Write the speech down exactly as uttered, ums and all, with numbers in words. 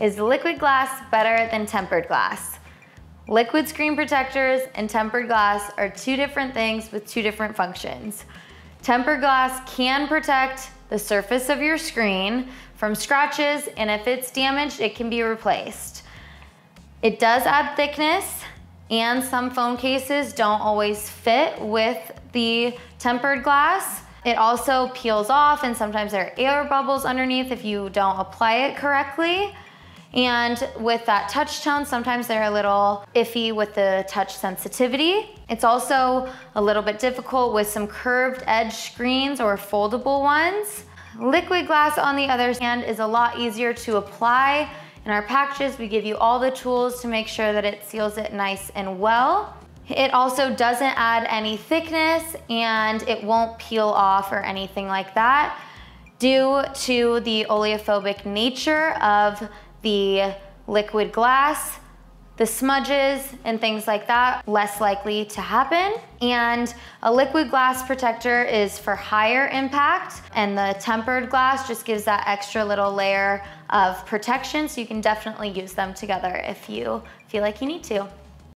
Is liquid glass better than tempered glass? Liquid screen protectors and tempered glass are two different things with two different functions. Tempered glass can protect the surface of your screen from scratches, and if it's damaged, it can be replaced. It does add thickness, and some phone cases don't always fit with the tempered glass. It also peels off, and sometimes there are air bubbles underneath if you don't apply it correctly. And with that touch tone, sometimes they're a little iffy with the touch sensitivity. It's also a little bit difficult with some curved edge screens or foldable ones. Liquid glass, on the other hand, is a lot easier to apply. In our packages, we give you all the tools to make sure that it seals it nice and well. It also doesn't add any thickness, and it won't peel off or anything like that. Due to the oleophobic nature of the liquid glass, the smudges and things like that, less likely to happen. And a liquid glass protector is for higher impact, and the tempered glass just gives that extra little layer of protection, so you can definitely use them together if you feel like you need to.